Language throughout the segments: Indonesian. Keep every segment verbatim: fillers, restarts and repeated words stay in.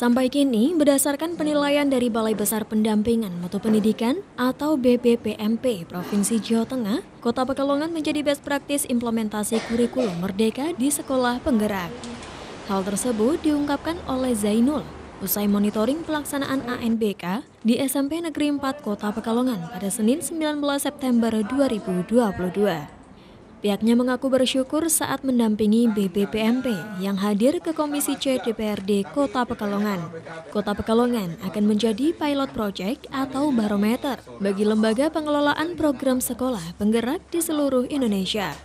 Sampai kini, berdasarkan penilaian dari Balai Besar Pendampingan Mutu Pendidikan atau B B P M P Provinsi Jawa Tengah, Kota Pekalongan menjadi best practice implementasi kurikulum merdeka di sekolah penggerak. Hal tersebut diungkapkan oleh Zainul usai monitoring pelaksanaan A N B K di S M P Negeri empat Kota Pekalongan pada Senin sembilan belas September dua ribu dua puluh dua. Pihaknya mengaku bersyukur saat mendampingi B B P M P yang hadir ke Komisi C D P R D Kota Pekalongan. Kota Pekalongan akan menjadi pilot project atau barometer bagi lembaga pengelolaan program sekolah penggerak di seluruh Indonesia.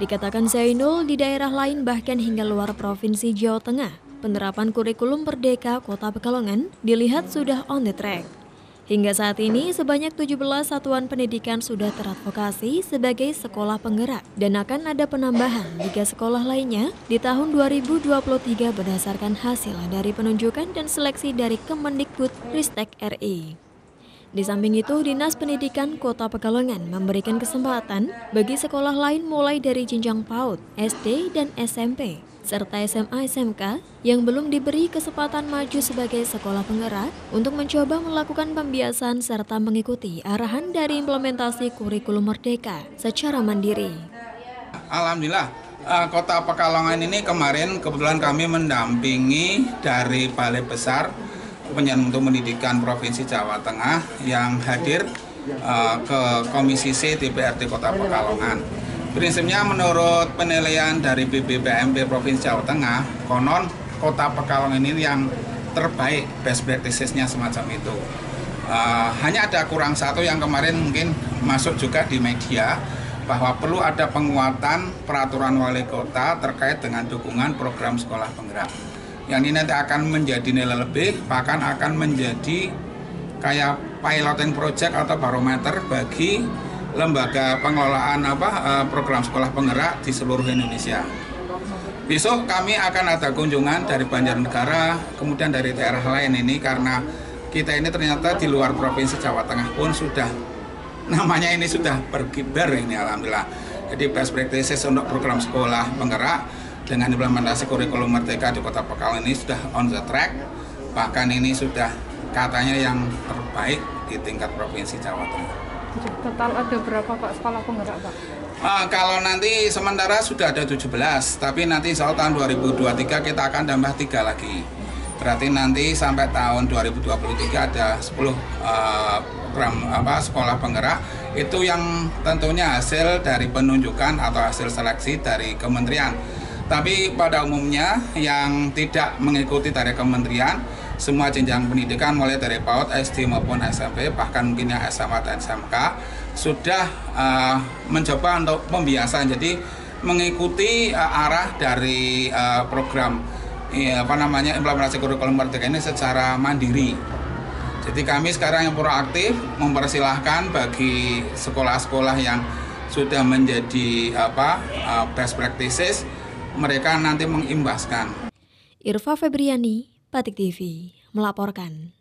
Dikatakan Zainul, di daerah lain bahkan hingga luar Provinsi Jawa Tengah, penerapan kurikulum merdeka Kota Pekalongan dilihat sudah on the track. Hingga saat ini, sebanyak tujuh belas satuan pendidikan sudah teradvokasi sebagai sekolah penggerak dan akan ada penambahan tiga sekolah lainnya di tahun dua ribu dua puluh tiga berdasarkan hasil dari penunjukan dan seleksi dari Kemendikbudristek R I. Di samping itu, Dinas Pendidikan Kota Pekalongan memberikan kesempatan bagi sekolah lain mulai dari jenjang P A U D, S D, dan S M P, serta S M A S M K yang belum diberi kesempatan maju sebagai sekolah penggerak untuk mencoba melakukan pembiasan serta mengikuti arahan dari implementasi kurikulum merdeka secara mandiri. Alhamdulillah, Kota Pekalongan ini kemarin kebetulan kami mendampingi dari Balai Besar Pendidikan Provinsi Jawa Tengah yang hadir ke Komisi C D P R D Kota Pekalongan. Prinsipnya menurut penilaian dari B B P M P Provinsi Jawa Tengah, konon Kota Pekalongan ini yang terbaik, best practices-nya semacam itu. Uh, hanya ada kurang satu yang kemarin mungkin masuk juga di media, bahwa perlu ada penguatan peraturan wali kota terkait dengan dukungan program sekolah penggerak. Yang ini nanti akan menjadi nilai lebih, bahkan akan menjadi kayak piloting project atau barometer bagi lembaga pengelolaan apa program sekolah penggerak di seluruh Indonesia. Besok kami akan ada kunjungan dari Banjarnegara, kemudian dari daerah lain ini, karena kita ini ternyata di luar Provinsi Jawa Tengah pun sudah, namanya ini sudah berkibar ini, alhamdulillah. Jadi best practices untuk program sekolah penggerak dengan implementasi kurikulum merdeka di Kota Pekalongan ini sudah on the track, bahkan ini sudah katanya yang terbaik di tingkat Provinsi Jawa Tengah. Total ada berapa Pak sekolah penggerak Pak? Uh, kalau nanti sementara sudah ada tujuh belas, tapi nanti soal tahun dua ribu dua puluh tiga kita akan tambah tiga lagi. Berarti nanti sampai tahun dua ribu dua puluh tiga ada sepuluh uh, program apa sekolah penggerak. Itu yang tentunya hasil dari penunjukan atau hasil seleksi dari kementerian. Tapi pada umumnya yang tidak mengikuti dari kementerian, semua jenjang pendidikan mulai dari P A U D, S D maupun S M P, bahkan mungkin yang S M A dan S M K sudah uh, mencoba untuk pembiasan, jadi mengikuti uh, arah dari uh, program ya, apa namanya implementasi kurikulum merdeka ini secara mandiri. Jadi kami sekarang yang proaktif mempersilahkan bagi sekolah-sekolah yang sudah menjadi apa uh, best practices, mereka nanti mengimbaskan. Irva Febriani, Batik T V melaporkan.